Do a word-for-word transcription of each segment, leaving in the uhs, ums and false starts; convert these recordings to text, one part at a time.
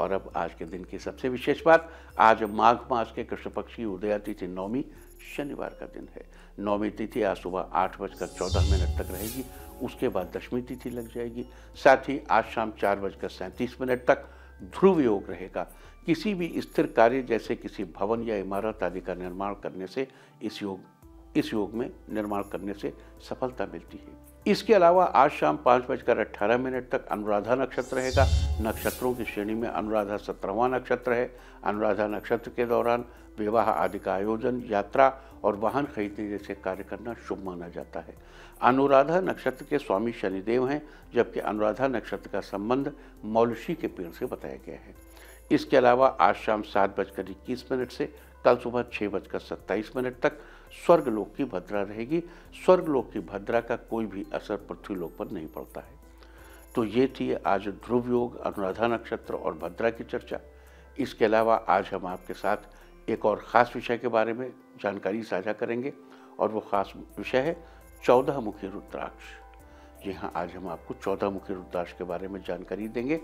और अब आज के दिन की सबसे विशेष बात, आज माघ मास के कृष्ण पक्ष की उदया तिथि नौमी शनिवार का दिन है। नौमी तिथि आज सुबह आठ बजकर चौदह मिनट तक रहेगी, उसके बाद दसवीं तिथि लग जाएगी। साथ ही आज शाम चार बजकर सैंतीस मिनट तक ध्रुव योग रहेगा। किसी भी स्थिर कार्य जैसे किसी भवन या इमारत आदि का निर्माण करने से इस योग इस योग में निर्माण करने से सफलता मिलती है। इसके अलावा आज शाम पाँच बजकर अट्ठारह मिनट तक अनुराधा नक्षत्र रहेगा। नक्षत्रों की श्रेणी में अनुराधा सत्रहवां नक्षत्र है। अनुराधा नक्षत्र के दौरान विवाह आदि का आयोजन, यात्रा और वाहन खरीदने जैसे कार्य करना शुभ माना जाता है। अनुराधा नक्षत्र के स्वामी शनिदेव हैं, जबकि अनुराधा नक्षत्र का संबंध मौलुषी के पेड़ से बताया गया है। इसके अलावा आज शाम सात बजकर इक्कीस मिनट से कल सुबह छः बजकर सत्ताईस मिनट तक स्वर्गलोक की भद्रा रहेगी। स्वर्गलोक की भद्रा का कोई भी असर पृथ्वीलोक पर नहीं पड़ता है। तो ये थी आज ध्रुव योग, अनुराधा नक्षत्र और भद्रा की चर्चा। इसके अलावा आज हम आपके साथ एक और ख़ास विषय के बारे में जानकारी साझा करेंगे और वो ख़ास विषय है चौदह मुखी रुद्राक्ष। जी हाँ, आज हम आपको चौदह मुखी रुद्राक्ष के बारे में जानकारी देंगे।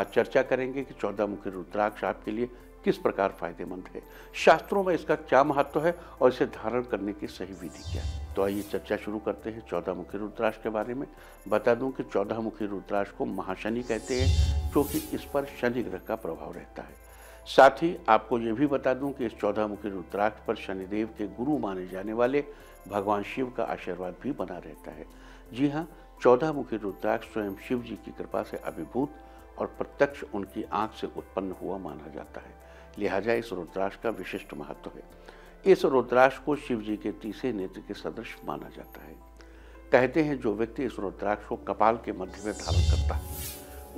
आज चर्चा करेंगे कि चौदह मुखी रुद्राक्ष आपके लिए किस प्रकार फायदेमंद है, शास्त्रों में इसका क्या महत्व है और इसे धारण करने की सही विधि क्या है। तो आइए चर्चा शुरू करते हैं चौदह मुखी रुद्राक्ष के बारे में। बता दूं कि चौदह मुखी रुद्राक्ष को महाशनि कहते हैं, क्योंकि इस पर शनि ग्रह का प्रभाव रहता है। साथ ही आपको ये भी बता दूं कि इस चौदह मुखी रुद्राक्ष पर शनिदेव के गुरु माने जाने वाले भगवान शिव का आशीर्वाद भी बना रहता है। जी हाँ, चौदह मुखी रुद्राक्ष स्वयं शिव जी की कृपा से अभिभूत और प्रत्यक्ष उनकी आंख से उत्पन्न हुआ माना जाता है। लिहाजा इस रुद्राक्ष का विशिष्ट महत्व है। इस रुद्राक्ष को शिव जी के तीसरे नेत्र के सदृश माना जाता है। कहते हैं जो व्यक्ति इस रुद्राक्ष को कपाल के मध्य में धारण करता है,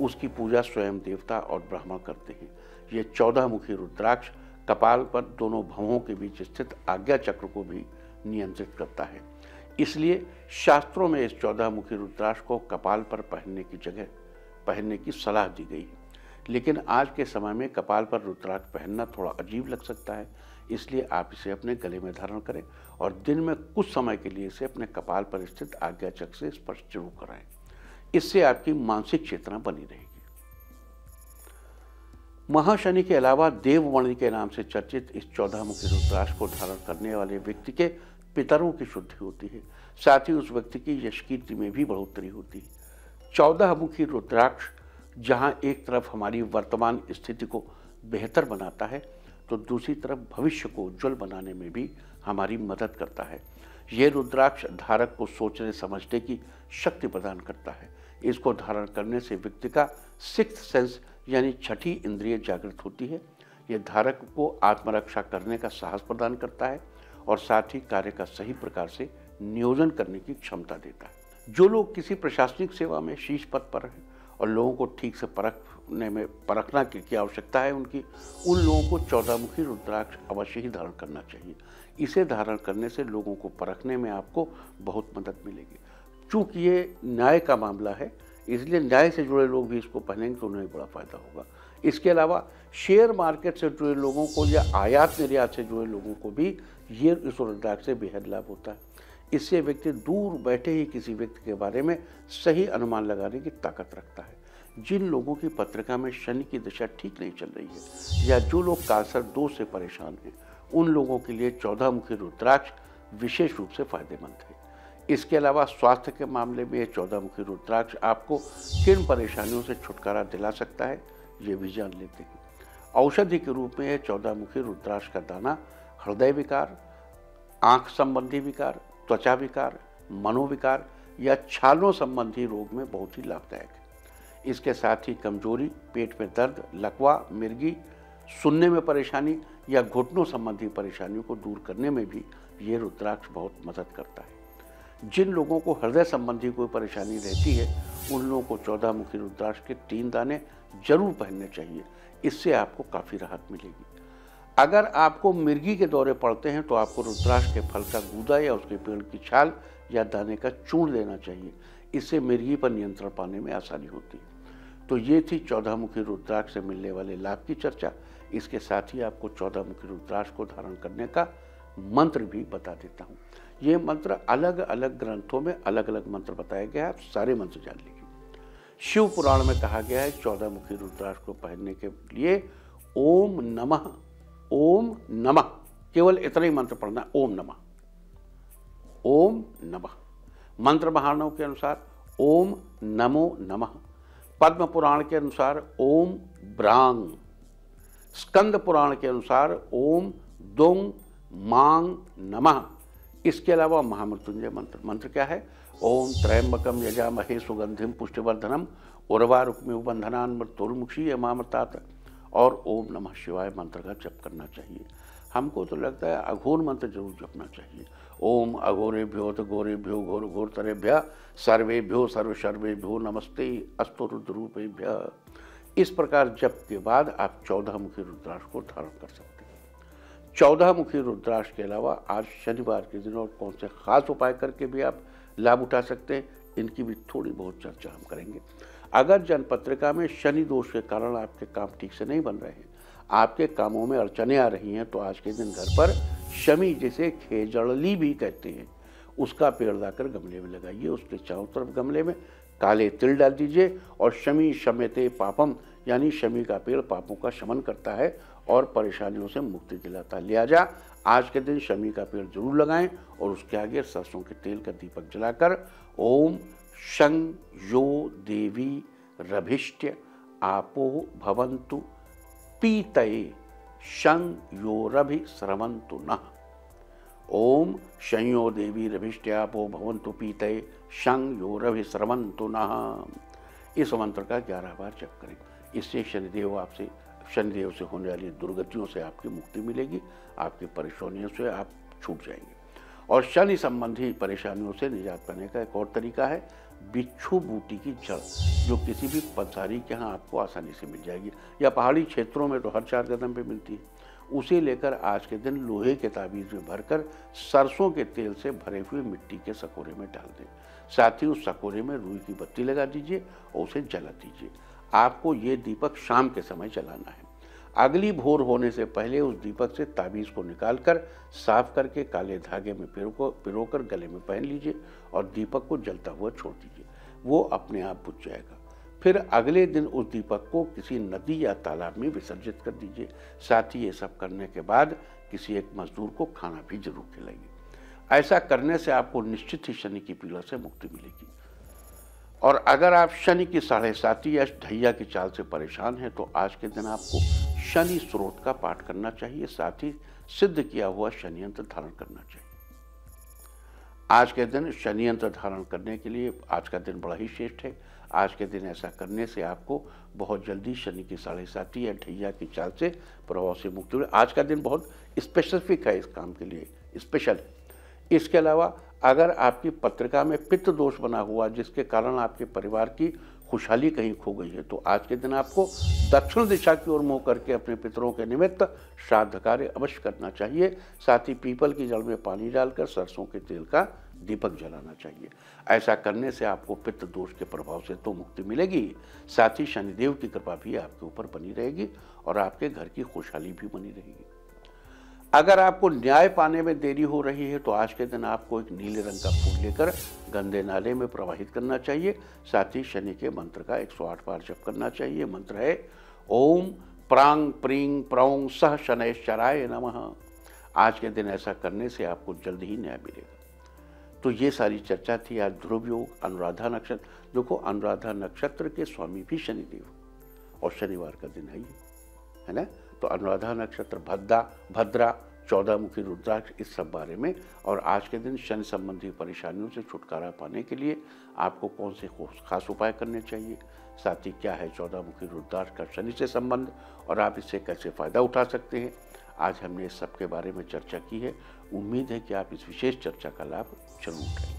उसकी पूजा स्वयं देवता और ब्रह्मा करते हैं। ये चौदह मुखी रुद्राक्ष कपाल पर दोनों भवों के बीच स्थित आज्ञा चक्र को भी नियंत्रित करता है। इसलिए शास्त्रों में इस चौदह मुखी रुद्राक्ष को कपाल पर पहनने की जगह पहनने की सलाह दी गई है। लेकिन आज के समय में कपाल पर रुद्राक्ष पहनना थोड़ा अजीब लग सकता है, इसलिए आप इसे अपने गले में धारण करें और दिन में कुछ समय के लिए इसे अपने कपाल पर स्थित आज्ञा चक्र से स्पर्श जरूर कराएं। इससे आपकी मानसिक चेतना बनी रहेगी। महाशनि के अलावा देवमणि के नाम से चर्चित इस चौदह मुखी रुद्राक्ष को धारण करने वाले व्यक्ति के पितरों की शुद्धि होती है। साथ ही उस व्यक्ति की यश कीर्ति में भी बढ़ोतरी होती है। चौदह मुखी रुद्राक्ष जहां एक तरफ हमारी वर्तमान स्थिति को बेहतर बनाता है, तो दूसरी तरफ भविष्य को उज्ज्वल बनाने में भी हमारी मदद करता है। ये रुद्राक्ष धारक को सोचने समझने की शक्ति प्रदान करता है। इसको धारण करने से व्यक्ति का सिक्स्थ सेंस यानी छठी इंद्रिय जागृत होती है। ये धारक को आत्मरक्षा करने का साहस प्रदान करता है और साथ ही कार्य का सही प्रकार से नियोजन करने की क्षमता देता है। जो लोग किसी प्रशासनिक सेवा में शीर्ष पद पर हैं और लोगों को ठीक से परखने में परखना की आवश्यकता है उनकी, उन लोगों को चौदह मुखी रुद्राक्ष अवश्य ही धारण करना चाहिए। इसे धारण करने से लोगों को परखने में आपको बहुत मदद मिलेगी। चूँकि ये न्याय का मामला है, इसलिए न्याय से जुड़े लोग भी इसको पहनेंगे तो उन्हें बड़ा फ़ायदा होगा। इसके अलावा शेयर मार्केट से जुड़े लोगों को या आयात निर्यात से जुड़े लोगों को भी ये इस रुद्राक्ष से बेहद लाभ होता है। इससे व्यक्ति दूर बैठे ही किसी व्यक्ति के बारे में सही अनुमान लगाने की ताकत रखता है। जिन लोगों की पत्रिका में शनि की दिशा ठीक नहीं चल रही है या जो लोग कैंसर दोष से परेशान हैं, उन लोगों के लिए चौदह मुखी रुद्राक्ष विशेष रूप से फायदेमंद है। इसके अलावा स्वास्थ्य के मामले में चौदह मुखी रुद्राक्ष आपको किन परेशानियों से छुटकारा दिला सकता है, ये भी जान लेते हैं। औषधि के रूप में चौदह मुखी रुद्राक्ष का दाना हृदय विकार, आँख संबंधी विकार, त्वचा विकार, मनोविकार या छालों संबंधी रोग में बहुत ही लाभदायक है। इसके साथ ही कमजोरी, पेट में दर्द, लकवा, मिर्गी, सुनने में परेशानी या घुटनों संबंधी परेशानियों को दूर करने में भी ये रुद्राक्ष बहुत मदद करता है। जिन लोगों को हृदय संबंधी कोई परेशानी रहती है, उन लोगों को चौदह मुखी रुद्राक्ष के तीन दाने जरूर पहनने चाहिए। इससे आपको काफ़ी राहत मिलेगी। अगर आपको मिर्गी के दौरे पड़ते हैं तो आपको रुद्राक्ष के फल का गूदा या उसके पेड़ की छाल या दाने का चूर्ण देना चाहिए। इससे मिर्गी पर नियंत्रण पाने में आसानी होती है। तो ये थी चौदह मुखी रुद्राक्ष से मिलने वाले लाभ की चर्चा। इसके साथ ही आपको चौदह मुखी रुद्राक्ष को धारण करने का मंत्र भी बता देता हूँ। ये मंत्र अलग अलग ग्रंथों में अलग अलग मंत्र बताया गया है, आप सारे मंत्र जान लीजिए। शिव पुराण में कहा गया है चौदह मुखी रुद्राक्ष को पहनने के लिए ओम नमः, ओम नमः, केवल इतना ही मंत्र पढ़ना है, ओम नमः, ओम नमः। मंत्र बहानों के अनुसार ओम नमो नमः, पद्म पुराण के अनुसार ओम ब्रांग, स्कंद पुराण के अनुसार ओम दोंग मांग नमः। इसके अलावा महामृत्युंजय मंत्र, मंत्र क्या है, ओम त्रयंबकम यजामहे सुगंधिम पुष्टिवर्धनम उर्वारुक्मिव बंधनान् मृत्युर्मुक्षीय मामृतात्, और ओम नमः शिवाय मंत्र का जप करना चाहिए। हमको तो लगता है अघोर मंत्र जरूर जपना चाहिए, ओम अघोरेभ्यो गोरेभ्यो घोर घोरतरेभ्य सर्वेभ्यो सर्वशर्वेभ्यो नमस्ते अस्तु रुद्रूपेभ्य। इस प्रकार जप के बाद आप चौदह मुखी रुद्राक्ष को धारण कर सकते हैं। चौदह मुखी रुद्राक्ष के अलावा आज शनिवार के दिन और कौन से खास उपाय करके भी आप लाभ उठा सकते हैं, इनकी भी थोड़ी बहुत चर्चा हम करेंगे। अगर जनपत्रिका में शनि दोष के कारण आपके काम ठीक से नहीं बन रहे हैं, आपके कामों में अड़चने आ रही हैं, तो आज के दिन घर पर शमी, जिसे खेजड़ली भी कहते हैं, उसका पेड़ लाकर गमले में लगाइए। उसके चारों तरफ गमले में काले तिल डाल दीजिए और शमी शमेते पापम, यानी शमी का पेड़ पापों का शमन करता है और परेशानियों से मुक्ति दिलाता। लिहाजा आज के दिन शमी का पेड़ जरूर लगाएं और उसके आगे सरसों के तेल का दीपक जलाकर ओम शं यो देवी रभिष्ट आपो भवंतु पीतये शं यो रभि स्रवंतु नः, ओम शं यो देवी रभिष्ट आपो भवंतु पीतये शं यो रभि स्रवंतु नः। इस मंत्र का ग्यारह बार जप करें, इससे शनिदेव आपसे शनिदेव से होने वाली दुर्गतियों से आपकी मुक्ति मिलेगी, आपकी परेशानियों से आप छूट जाएंगे। और शनि संबंधी परेशानियों से निजात पाने का एक और तरीका है बिच्छू बूटी की जड़, जो किसी भी पंसारी के यहाँ आपको आसानी से मिल जाएगी, या पहाड़ी क्षेत्रों में तो हर चार कदम पे मिलती है। उसे लेकर आज के दिन लोहे के ताबीज़ में भरकर सरसों के तेल से भरे हुए मिट्टी के सकोरे में डाल दें, साथ ही उस सकोरे में रुई की बत्ती लगा दीजिए और उसे जला दीजिए। आपको ये दीपक शाम के समय जलाना है। अगली भोर होने से पहले उस दीपक से ताबीज़ को निकालकर साफ करके काले धागे में पिरो पिरोकर गले में पहन लीजिए और दीपक को जलता हुआ छोड़ दीजिए, वो अपने आप बुझ जाएगा। फिर अगले दिन उस दीपक को किसी नदी या तालाब में विसर्जित कर दीजिए। साथ ही ये सब करने के बाद किसी एक मजदूर को खाना भी जरूर खिलाइए। ऐसा करने से आपको निश्चित ही शनि की पीड़ा से मुक्ति मिलेगी। और अगर आप शनि की साढ़े साती या ढैया की चाल से परेशान हैं, तो आज के दिन आपको शनि स्रोत का पाठ करना चाहिए, साथ ही सिद्ध किया हुआ शनि यंत्र धारण करना चाहिए। आज के दिन शनि यंत्र धारण करने के लिए आज का दिन बड़ा ही श्रेष्ठ है। आज के दिन ऐसा करने से आपको बहुत जल्दी शनि की साढ़े साती या ढैया की चाल से प्रभाव से मुक्ति मिले। आज का दिन बहुत स्पेसिफिक है, इस काम के लिए स्पेशल है। इसके अलावा अगर आपकी पत्रिका में पित्त दोष बना हुआ, जिसके कारण आपके परिवार की खुशहाली कहीं खो गई है, तो आज के दिन आपको दक्षिण दिशा की ओर मुंह करके अपने पितरों के निमित्त श्राद्ध कार्य अवश्य करना चाहिए। साथ ही पीपल की जड़ में पानी डालकर सरसों के तेल का दीपक जलाना चाहिए। ऐसा करने से आपको पित्त दोष के प्रभाव से तो मुक्ति मिलेगी, साथ ही शनिदेव की कृपा भी आपके ऊपर बनी रहेगी और आपके घर की खुशहाली भी बनी रहेगी। अगर आपको न्याय पाने में देरी हो रही है, तो आज के दिन आपको एक नीले रंग का फूल लेकर गंदे नाले में प्रवाहित करना चाहिए। साथ ही शनि के मंत्र का एक सौ आठ बार जप करना चाहिए। मंत्र है ओम प्रांग प्रींग प्रौंग सह शनैश्चराय नमः। आज के दिन ऐसा करने से आपको जल्द ही न्याय मिलेगा। तो ये सारी चर्चा थी आज ध्रुव योग, अनुराधा नक्षत्र। देखो, अनुराधा नक्षत्र के स्वामी भी शनिदेव और शनिवार का दिन है ये, है ना। तो अनुराधा नक्षत्र, भद्रा भद्रा, चौदह मुखी रुद्राक्ष, इस सब बारे में। और आज के दिन शनि संबंधी परेशानियों से छुटकारा पाने के लिए आपको कौन से खास उपाय करने चाहिए, साथ ही क्या है चौदह मुखी रुद्राक्ष का शनि से संबंध और आप इससे कैसे फ़ायदा उठा सकते हैं, आज हमने इस सब के बारे में चर्चा की है। उम्मीद है कि आप इस विशेष चर्चा का लाभ जरूर उठाएंगे।